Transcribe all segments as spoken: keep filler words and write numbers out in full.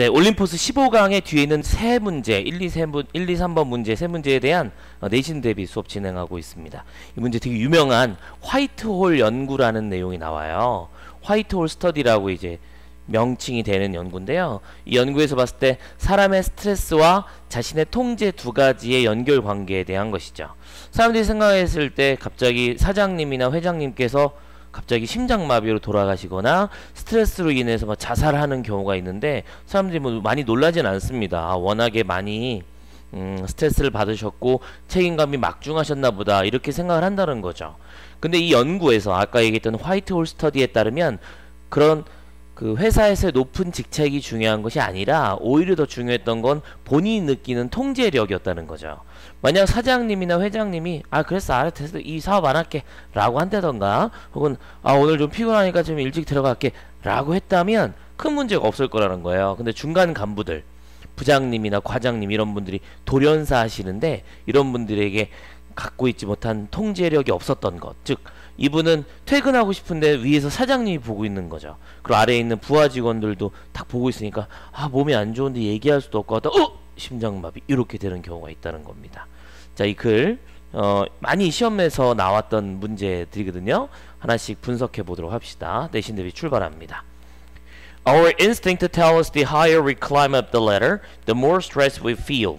네, 올림포스 십오 강의 뒤에 있는 세 문제, 일, 이, 삼 번, 일, 이, 삼 번 문제, 세 문제에 대한 내신 대비 수업 진행하고 있습니다. 이 문제 되게 유명한 화이트홀 연구라는 내용이 나와요. 화이트홀 스터디라고 이제 명칭이 되는 연구인데요. 이 연구에서 봤을 때 사람의 스트레스와 자신의 통제 두 가지의 연결 관계에 대한 것이죠. 사람들이 생각했을 때 갑자기 사장님이나 회장님께서 갑자기 심장마비로 돌아가시거나 스트레스로 인해서 막 자살하는 경우가 있는데 사람들이 뭐 많이 놀라진 않습니다. 워낙에 많이 음, 스트레스를 받으셨고 책임감이 막중하셨나 보다 이렇게 생각을 한다는 거죠. 근데 이 연구에서 아까 얘기했던 화이트홀 스터디에 따르면 그런 그 회사에서의 높은 직책이 중요한 것이 아니라 오히려 더 중요했던 건 본인이 느끼는 통제력이었다는 거죠. 만약 사장님이나 회장님이 아 그랬어 알았어 이 사업 안 할게 라고 한다던가 혹은 아 오늘 좀 피곤하니까 좀 일찍 들어갈게 라고 했다면 큰 문제가 없을 거라는 거예요. 근데 중간 간부들 부장님이나 과장님 이런 분들이 돌연사 하시는데 이런 분들에게 갖고 있지 못한 통제력이 없었던 것, 즉 이분은 퇴근하고 싶은데 위에서 사장님이 보고 있는 거죠. 그리고 아래에 있는 부하 직원들도 딱 보고 있으니까 아 몸이 안 좋은데 얘기할 수도 없고 하다 어! 심장마비 이렇게 되는 경우가 있다는 겁니다. 자, 이 글 어, 많이 시험에서 나왔던 문제들이거든요. 하나씩 분석해 보도록 합시다. 내신 대비 출발합니다. Our instinct to tell us the higher we climb up the ladder, the more stress we feel.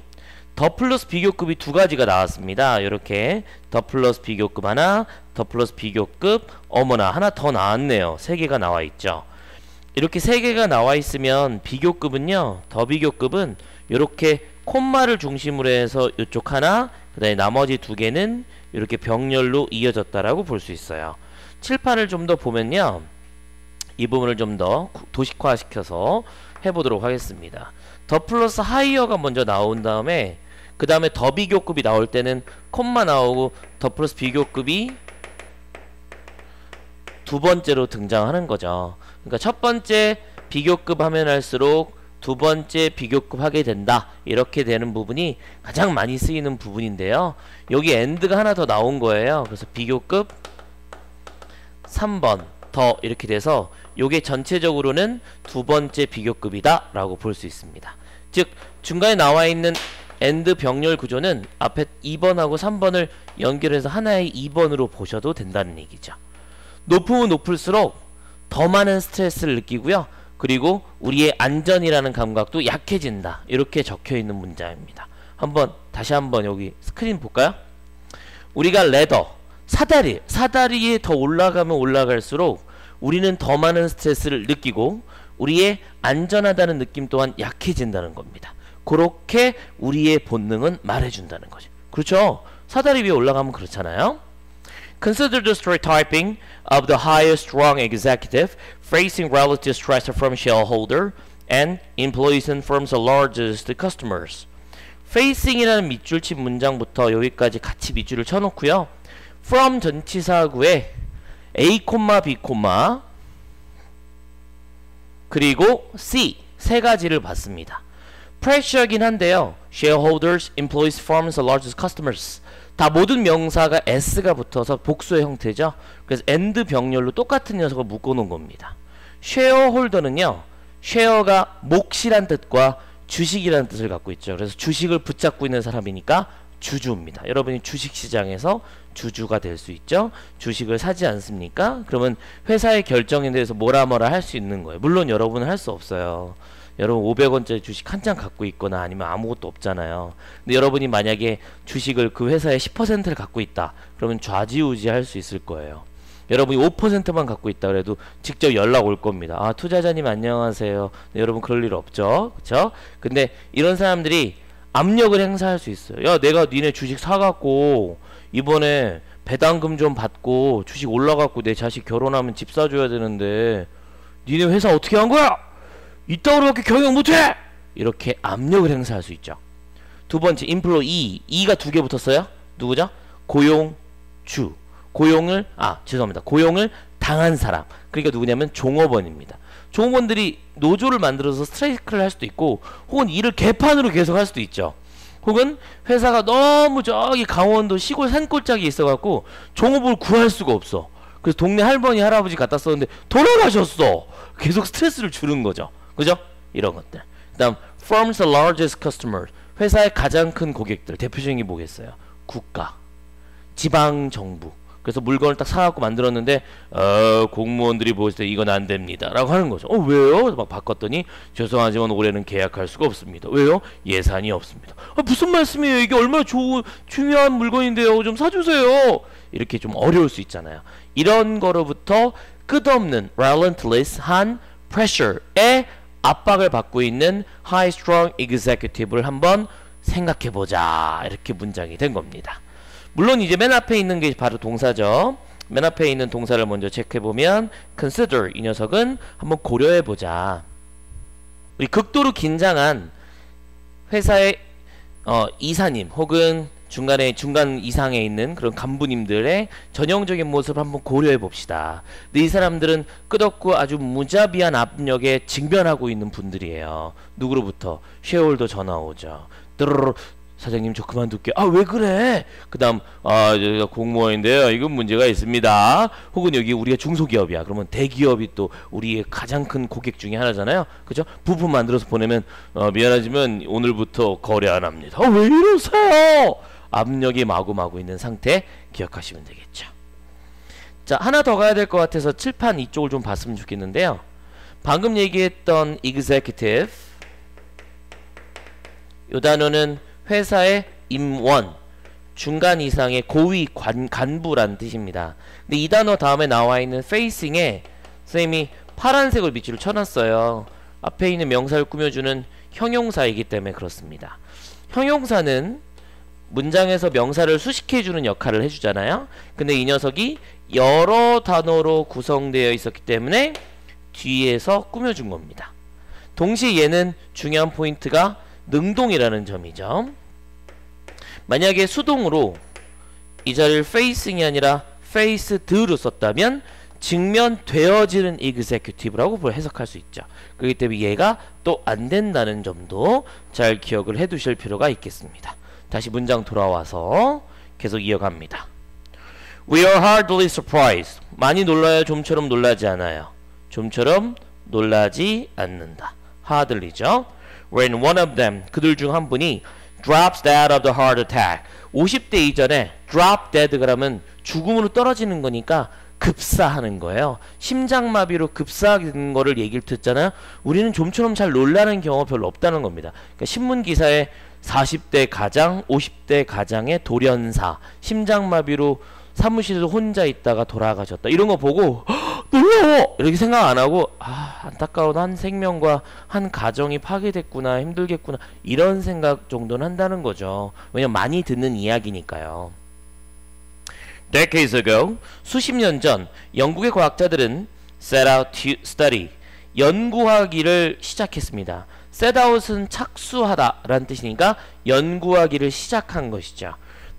더 플러스 비교급이 두 가지가 나왔습니다. 이렇게 더 플러스 비교급 하나, 더 플러스 비교급 어머나 하나 더 나왔네요. 세 개가 나와 있죠. 이렇게 세 개가 나와 있으면 비교급은요, 더 비교급은 이렇게 콤마를 중심으로 해서 이쪽 하나, 그다음에 나머지 두 개는 이렇게 병렬로 이어졌다라고 볼 수 있어요. 칠판을 좀 더 보면요, 이 부분을 좀 더 도식화시켜서 해보도록 하겠습니다. 더 플러스 하이어가 먼저 나온 다음에 그 다음에 더 비교급이 나올 때는 콤마 나오고 더 플러스 비교급이 두 번째로 등장하는 거죠. 그러니까 첫 번째 비교급 하면 할수록 두 번째 비교급 하게 된다. 이렇게 되는 부분이 가장 많이 쓰이는 부분인데요. 여기 엔드가 하나 더 나온 거예요. 그래서 비교급 삼 번 더 이렇게 돼서 요게 전체적으로는 두 번째 비교급이다 라고 볼 수 있습니다. 즉 중간에 나와 있는 엔드 병렬 구조는 앞에 이 번하고 삼 번을 연결해서 하나의 이 번으로 보셔도 된다는 얘기죠. 높으면 높을수록 더 많은 스트레스를 느끼고요. 그리고 우리의 안전이라는 감각도 약해진다. 이렇게 적혀있는 문장입니다. 한번 다시 한번 여기 스크린 볼까요? 우리가 레더, 사다리, 사다리에 더 올라가면 올라갈수록 우리는 더 많은 스트레스를 느끼고 우리의 안전하다는 느낌 또한 약해진다는 겁니다. 그렇게 우리의 본능은 말해준다는 거죠. 그렇죠? 사다리 위에 올라가면 그렇잖아요. Consider the stereotyping of the highest strung executive facing relative stress from shareholder and employees and firms' largest customers. Facing이라는 밑줄 친 문장부터 여기까지 같이 밑줄을 쳐놓고요. From 전치사구에 A, B, 그리고 C 세 가지를 봤습니다. Pressure이긴 한데요. Shareholders, employees, firms, largest customers 다 모든 명사가 S가 붙어서 복수의 형태죠. 그래서 and 병렬로 똑같은 녀석을 묶어놓은 겁니다. Shareholder는요. Share가 몫이란 뜻과 주식이란 뜻을 갖고 있죠. 그래서 주식을 붙잡고 있는 사람이니까 주주입니다. 여러분이 주식시장에서 주주가 될 수 있죠. 주식을 사지 않습니까? 그러면 회사의 결정에 대해서 뭐라 뭐라 할 수 있는 거예요. 물론 여러분은 할 수 없어요. 여러분 오백 원짜리 주식 한 장 갖고 있거나 아니면 아무것도 없잖아요. 근데 여러분이 만약에 주식을 그 회사의 십 퍼센트를 갖고 있다. 그러면 좌지우지 할 수 있을 거예요. 여러분이 오 퍼센트만 갖고 있다 그래도 직접 연락 올 겁니다. 아 투자자님 안녕하세요. 네, 여러분 그럴 일 없죠. 그쵸? 근데 이런 사람들이 압력을 행사할 수 있어요. 야 내가 니네 주식 사갖고 이번에 배당금 좀 받고 주식 올라갖고 내 자식 결혼하면 집 사줘야 되는데 니네 회사 어떻게 한 거야? 이따구로밖에 경영 못해! 이렇게 압력을 행사할 수 있죠. 두 번째 employee, E가 두 개 붙었어요. 누구죠? 고용주, 고용을 아 죄송합니다 고용을 당한 사람. 그러니까 누구냐면 종업원입니다. 종업원들이 노조를 만들어서 스트라이크를 할 수도 있고 혹은 일을 개판으로 계속 할 수도 있죠. 혹은 회사가 너무 저기 강원도 시골 산골짜기에 있어갖고 종업을 구할 수가 없어. 그래서 동네 할머니 할아버지 갖다 썼는데 돌아가셨어. 계속 스트레스를 주는 거죠. 그죠? 이런 것들. 다음 firm's largest customers, 회사의 가장 큰 고객들, 대표적인 게 뭐겠어요? 국가, 지방정부. 그래서 물건을 딱 사갖고 만들었는데 어, 공무원들이 보실 때 이건 안 됩니다 라고 하는 거죠. 어 왜요? 막 바꿨더니 죄송하지만 올해는 계약할 수가 없습니다. 왜요? 예산이 없습니다. 아, 무슨 말씀이에요? 이게 얼마나 좋은 중요한 물건인데요, 좀 사주세요. 이렇게 좀 어려울 수 있잖아요. 이런 거로부터 끝없는 relentless한 pressure에 압박을 받고 있는 high strung executive를 한번 생각해보자, 이렇게 문장이 된 겁니다. 물론 이제 맨 앞에 있는 게 바로 동사죠. 맨 앞에 있는 동사를 먼저 체크해보면 consider, 이 녀석은 한번 고려해보자. 우리 극도로 긴장한 회사의 어, 이사님 혹은 중간에 중간 이상에 있는 그런 간부님들의 전형적인 모습을 한번 고려해봅시다. 근데 이 사람들은 끝없고 아주 무자비한 압력에 직면하고 있는 분들이에요. 누구로부터? 쉐어홀더 전화 오죠. 드르르, 사장님 저 그만둘게요. 아 왜 그래? 그 다음 아 저희가 공무원인데요 이건 문제가 있습니다. 혹은 여기 우리가 중소기업이야. 그러면 대기업이 또 우리의 가장 큰 고객 중에 하나잖아요. 그죠? 부품 만들어서 보내면 어, 미안하지만 오늘부터 거래 안 합니다. 아 왜 이러세요? 압력이 마구마구 있는 상태 기억하시면 되겠죠. 자, 하나 더 가야 될 것 같아서 칠판 이쪽을 좀 봤으면 좋겠는데요. 방금 얘기했던 executive, 이 단어는 회사의 임원, 중간 이상의 고위 관, 간부란 뜻입니다. 근데 이 단어 다음에 나와 있는 facing에 선생님이 파란색으로 밑줄을 쳐놨어요. 앞에 있는 명사를 꾸며주는 형용사이기 때문에 그렇습니다. 형용사는 문장에서 명사를 수식해주는 역할을 해주잖아요. 근데 이 녀석이 여러 단어로 구성되어 있었기 때문에 뒤에서 꾸며준 겁니다. 동시에 얘는 중요한 포인트가 능동이라는 점이죠. 만약에 수동으로 이 자리를 facing이 아니라 faced로 썼다면 직면되어지는 executive라고 해석할 수 있죠. 그렇기 때문에 얘가 또 안 된다는 점도 잘 기억을 해두실 필요가 있겠습니다. 다시 문장 돌아와서 계속 이어갑니다. We are hardly surprised. 많이 놀라요. 좀처럼 놀라지 않아요. 좀처럼 놀라지 않는다. hardly죠. When one of them, 그들 중 한 분이 drops dead of the heart attack, 오십 대 이전에 drop dead 그러면 죽음으로 떨어지는 거니까 급사하는 거예요. 심장마비로 급사하는 거를 얘기를 듣잖아요. 우리는 좀처럼 잘 놀라는 경우가 별로 없다는 겁니다. 그러니까 신문기사에 사십 대 가장, 오십 대 가장의 돌연사, 심장마비로 사무실에서 혼자 있다가 돌아가셨다, 이런 거 보고 놀라워! 이렇게 생각 안 하고 아 안타까운 한 생명과 한 가정이 파괴됐구나, 힘들겠구나, 이런 생각 정도는 한다는 거죠. 왜냐면 많이 듣는 이야기니까요. Decades ago, 수십 년 전 영국의 과학자들은 set out to study, 연구하기를 시작했습니다. set out은 착수하다 라는 뜻이니까 연구하기를 시작한 것이죠.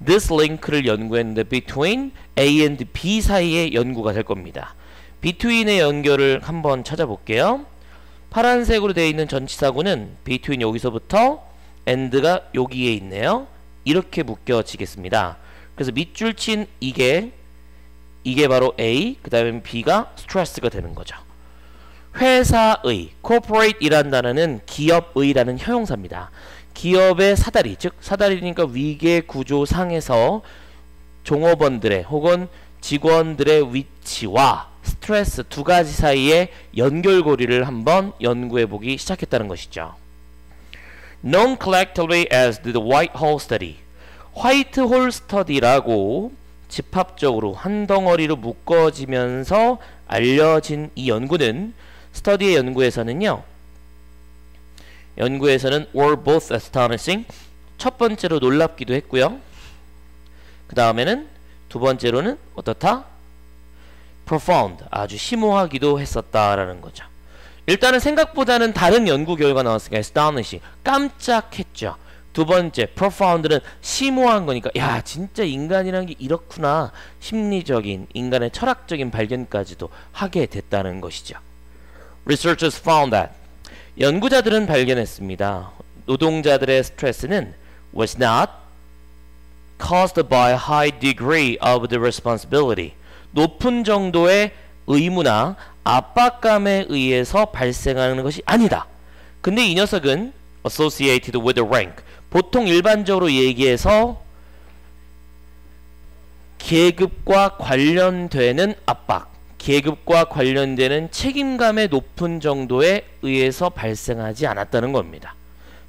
This link를 연구했는데 between A and B 사이의 연구가 될 겁니다. between의 연결을 한번 찾아볼게요. 파란색으로 되어 있는 전치사구는 between 여기서부터 and가 여기에 있네요. 이렇게 묶여지겠습니다. 그래서 밑줄 친 이게 이게 바로 A, 그 다음에 B가 스트레스가 되는 거죠. 회사의, corporate이란 단어는 기업의라는 형용사입니다. 기업의 사다리, 즉 사다리니까 위계 구조상에서 종업원들의 혹은 직원들의 위치와 스트레스 두 가지 사이의 연결고리를 한번 연구해보기 시작했다는 것이죠. Known collectively as the Whitehall Study, 화이트홀 스터디라고 집합적으로 한 덩어리로 묶어지면서 알려진 이 연구는, 스터디의 연구에서는요, 연구에서는 were both astonishing, 첫 번째로 놀랍기도 했고요, 그 다음에는 두 번째로는 어떻다? profound, 아주 심오하기도 했었다라는 거죠. 일단은 생각보다는 다른 연구 결과가 나왔으니까 astonishing, 깜짝했죠. 두 번째 profound는 심오한 거니까 야 진짜 인간이란 게 이렇구나, 심리적인 인간의 철학적인 발견까지도 하게 됐다는 것이죠. Researchers found that, 연구자들은 발견했습니다. 노동자들의 스트레스는 was not caused by high degree of the responsibility, 높은 정도의 의무나 압박감에 의해서 발생하는 것이 아니다. 근데 이 녀석은 associated with a rank, 보통 일반적으로 얘기해서 계급과 관련되는 압박, 계급과 관련되는 책임감의 높은 정도에 의해서 발생하지 않았다는 겁니다.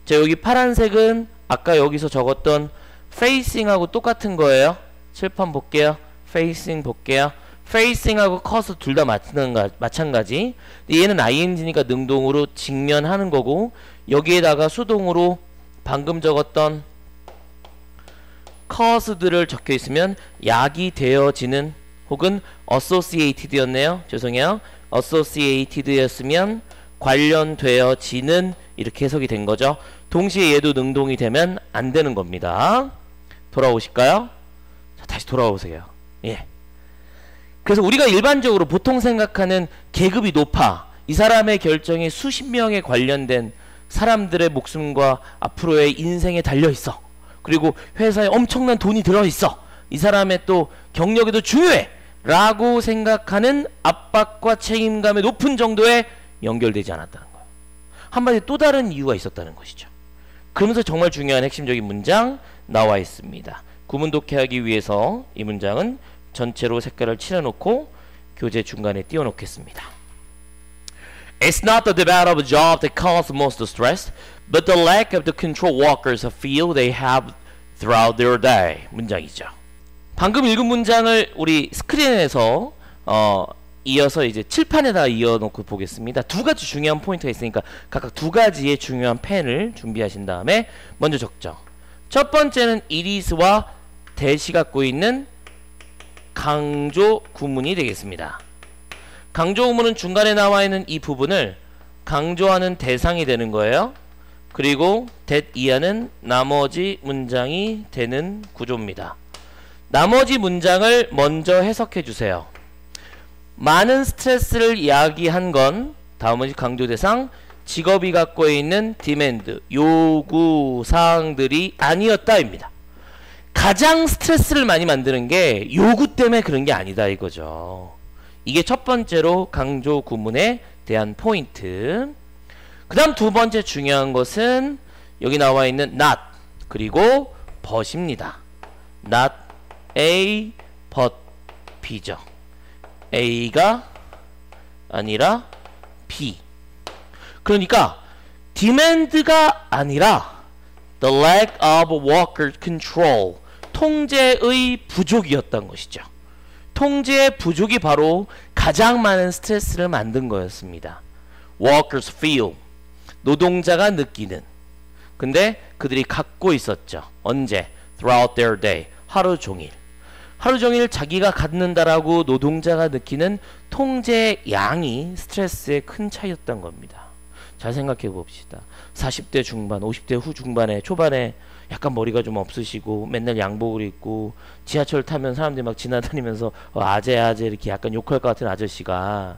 자, 여기 파란색은 아까 여기서 적었던 facing하고 똑같은 거예요. 칠판 볼게요. facing 볼게요. facing하고 cause 둘 다 마찬가지. 얘는 아이엔지니까 능동으로 직면하는 거고, 여기에다가 수동으로 방금 적었던 cause들을 적혀 있으면 약이 되어지는, 혹은 associated 였네요. 죄송해요. associated 였으면 관련되어지는, 이렇게 해석이 된 거죠. 동시에 얘도 능동이 되면 안 되는 겁니다. 돌아오실까요? 자, 다시 돌아오세요. 예. 그래서 우리가 일반적으로 보통 생각하는 계급이 높아, 이 사람의 결정이 수십 명에 관련된 사람들의 목숨과 앞으로의 인생에 달려있어, 그리고 회사에 엄청난 돈이 들어있어, 이 사람의 또 경력이 더 중요해 라고 생각하는 압박과 책임감의 높은 정도에 연결되지 않았다는 거예요. 한마디 또 다른 이유가 있었다는 것이죠. 그러면서 정말 중요한 핵심적인 문장 나와 있습니다. 구문 독해하기 위해서 이 문장은 전체로 색깔을 칠해놓고 교재 중간에 띄워놓겠습니다. It's not the demand of a job that caused most stress, but the lack of the control workers feel they have throughout their day. 문장이죠. 방금 읽은 문장을 우리 스크린에서 어, 이어서 이제 칠판에다 이어놓고 보겠습니다. 두 가지 중요한 포인트가 있으니까 각각 두 가지의 중요한 펜을 준비하신 다음에 먼저 적죠. 첫 번째는 it is와 대시 갖고 있는 강조 구문이 되겠습니다. 강조 구문은 중간에 나와 있는 이 부분을 강조하는 대상이 되는 거예요. 그리고 that 이하는 나머지 문장이 되는 구조입니다. 나머지 문장을 먼저 해석해 주세요. 많은 스트레스를 이야기한 건 다음은 강조 대상 직업이 갖고 있는 디맨드, 요구 사항들이 아니었다 입니다. 가장 스트레스를 많이 만드는 게 요구 때문에 그런 게 아니다 이거죠. 이게 첫 번째로 강조 구문에 대한 포인트. 그 다음 두 번째 중요한 것은 여기 나와 있는 not 그리고 but입니다. not a but b죠. A가 아니라 B. 그러니까 demand가 아니라 the lack of worker control, 통제의 부족이었던 것이죠. 통제의 부족이 바로 가장 많은 스트레스를 만든 거였습니다. workers feel, 노동자가 느끼는, 근데 그들이 갖고 있었죠. 언제? throughout their day, 하루 종일. 하루 종일 자기가 갖는다라고 노동자가 느끼는 통제의 양이 스트레스의 큰 차이였던 겁니다. 잘 생각해 봅시다. 사십 대 중반, 오십 대 후 중반에, 초반에 약간 머리가 좀 없으시고 맨날 양복을 입고 지하철 타면 사람들이 막 지나다니면서 어, 아재 아재 이렇게 약간 욕할 것 같은 아저씨가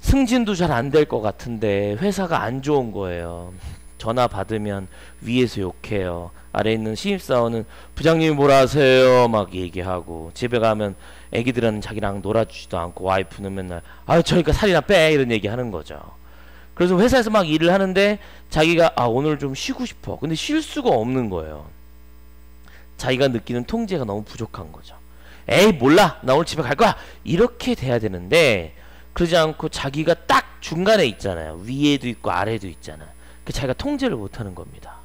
승진도 잘 안 될 것 같은데 회사가 안 좋은 거예요. 전화 받으면 위에서 욕해요. 아래에 있는 신입사원은 부장님이 뭐라 하세요 막 얘기하고, 집에 가면 애기들은 자기랑 놀아주지도 않고, 와이프는 맨날 아유 저니까 살이나 빼 이런 얘기하는 거죠. 그래서 회사에서 막 일을 하는데 자기가 아 오늘 좀 쉬고 싶어, 근데 쉴 수가 없는 거예요. 자기가 느끼는 통제가 너무 부족한 거죠. 에이 몰라 나 오늘 집에 갈 거야 이렇게 돼야 되는데, 그러지 않고 자기가 딱 중간에 있잖아요. 위에도 있고 아래도 있잖아요. 그 자기가 통제를 못하는 겁니다.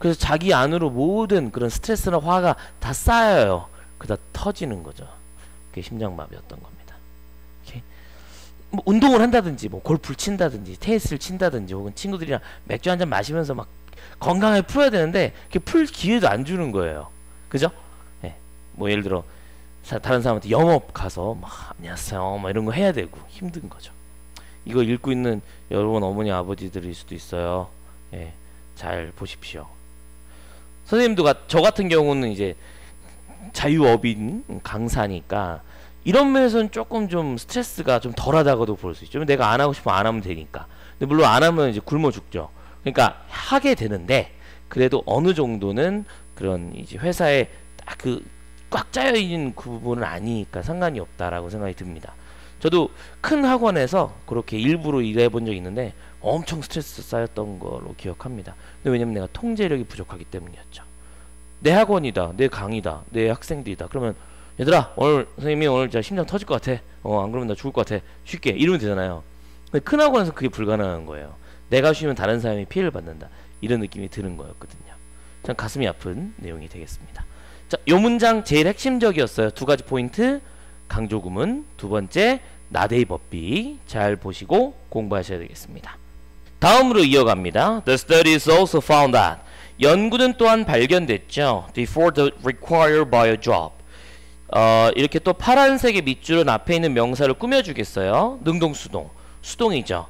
그래서 자기 안으로 모든 그런 스트레스나 화가 다 쌓여요. 그다 터지는 거죠. 그게 심장마비였던 겁니다. 이렇게 뭐 운동을 한다든지, 뭐 골프를 친다든지, 테니스를 친다든지, 혹은 친구들이랑 맥주 한잔 마시면서 막 건강하게 풀어야 되는데 풀 기회도 안 주는 거예요. 그죠? 예. 뭐 예를 들어 다른 사람한테 영업 가서 막 안녕하세요 막 이런 거 해야 되고 힘든 거죠. 이거 읽고 있는 여러분 어머니 아버지들일 수도 있어요. 예. 잘 보십시오. 선생님도 가, 저 같은 경우는 이제 자유업인 강사니까 이런 면에서는 조금 좀 스트레스가 좀 덜하다고도 볼 수 있죠. 내가 안 하고 싶으면 안 하면 되니까. 근데 물론 안 하면 이제 굶어 죽죠. 그러니까 하게 되는데 그래도 어느 정도는 그런 이제 회사에 딱 그 꽉 짜여 있는 그 부분은 아니니까 상관이 없다라고 생각이 듭니다. 저도 큰 학원에서 그렇게 일부러 일해 본 적이 있는데 엄청 스트레스 쌓였던 걸로 기억합니다. 근데 왜냐면 내가 통제력이 부족하기 때문이었죠. 내 학원이다, 내 강의다, 내 학생들이다. 그러면 얘들아, 오늘 선생님이 오늘 진짜 심장 터질 것 같아. 어, 안 그러면 나 죽을 것 같아. 쉽게 이러면 되잖아요. 근데 큰 학원에서 그게 불가능한 거예요. 내가 쉬면 다른 사람이 피해를 받는다. 이런 느낌이 드는 거였거든요. 참 가슴이 아픈 내용이 되겠습니다. 자, 요 문장 제일 핵심적이었어요. 두 가지 포인트. 강조구문, 두 번째 나데이 법비. 잘 보시고 공부하셔야 되겠습니다. 다음으로 이어갑니다. The studies also found that. 연구는 또한 발견됐죠. Before the required by a job. 어, 이렇게 또 파란색의 밑줄은 앞에 있는 명사를 꾸며주겠어요. 능동수동. 수동이죠.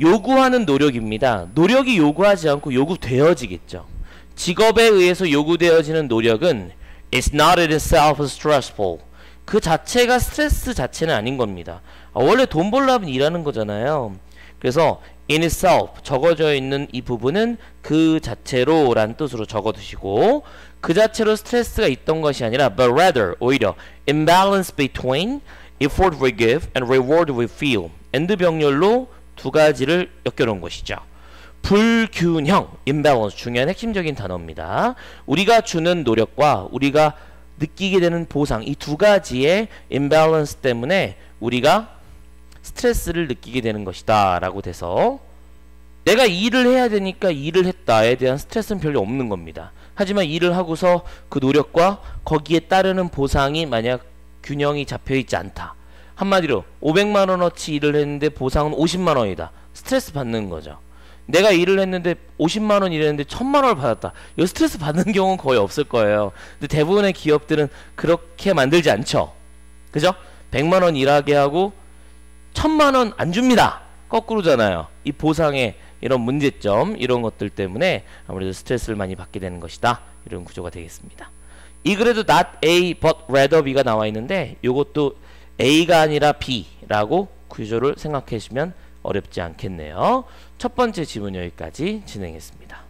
요구하는 노력입니다. 노력이 요구하지 않고 요구되어지겠죠. 직업에 의해서 요구되어지는 노력은 It's not in itself stressful. 그 자체가 스트레스 자체는 아닌 겁니다. 아, 원래 돈 벌려면 일하는 거잖아요. 그래서 in itself 적어져 있는 이 부분은 그 자체로 라는 뜻으로 적어두시고, 그 자체로 스트레스가 있던 것이 아니라 but rather 오히려 imbalance between effort we give and reward we feel and 병렬로 두 가지를 엮여놓은 것이죠. 불균형, imbalance, 중요한 핵심적인 단어입니다. 우리가 주는 노력과 우리가 느끼게 되는 보상, 이 두 가지의 imbalance 때문에 우리가 스트레스를 느끼게 되는 것이다 라고 돼서, 내가 일을 해야 되니까 일을 했다에 대한 스트레스는 별로 없는 겁니다. 하지만 일을 하고서 그 노력과 거기에 따르는 보상이 만약 균형이 잡혀있지 않다. 한마디로 오백만 원어치 일을 했는데 보상은 오십만 원이다. 스트레스 받는 거죠. 내가 일을 했는데 오십만 원 일했는데 천만 원을 받았다. 이 스트레스 받는 경우는 거의 없을 거예요. 근데 대부분의 기업들은 그렇게 만들지 않죠. 그죠? 백만 원 일하게 하고 천만 원 안 줍니다. 거꾸로잖아요. 이 보상의 이런 문제점, 이런 것들 때문에 아무래도 스트레스를 많이 받게 되는 것이다. 이런 구조가 되겠습니다. 이 글에도 not A but rather B가 나와 있는데 이것도 A가 아니라 B라고 구조를 생각하시면 어렵지 않겠네요. 첫 번째 지문 여기까지 진행했습니다.